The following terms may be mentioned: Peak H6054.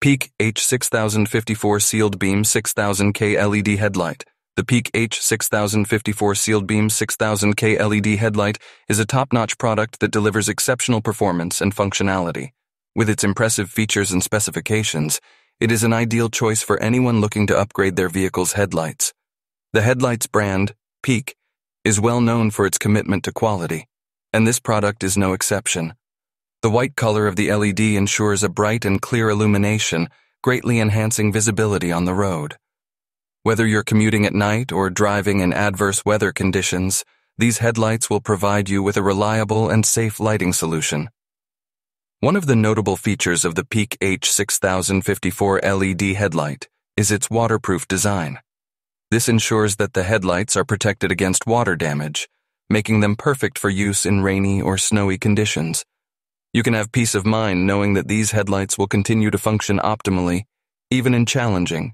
Peak H6054 Sealed Beam 6000K LED Headlight. The Peak H6054 Sealed Beam 6000K LED Headlight is a top-notch product that delivers exceptional performance and functionality. With its impressive features and specifications, it is an ideal choice for anyone looking to upgrade their vehicle's headlights. The headlights brand, Peak, is well known for its commitment to quality, and this product is no exception. The white color of the LED ensures a bright and clear illumination, greatly enhancing visibility on the road. Whether you're commuting at night or driving in adverse weather conditions, these headlights will provide you with a reliable and safe lighting solution. One of the notable features of the Peak H6054 LED headlight is its waterproof design. This ensures that the headlights are protected against water damage, making them perfect for use in rainy or snowy conditions. You can have peace of mind knowing that these headlights will continue to function optimally, even in challenging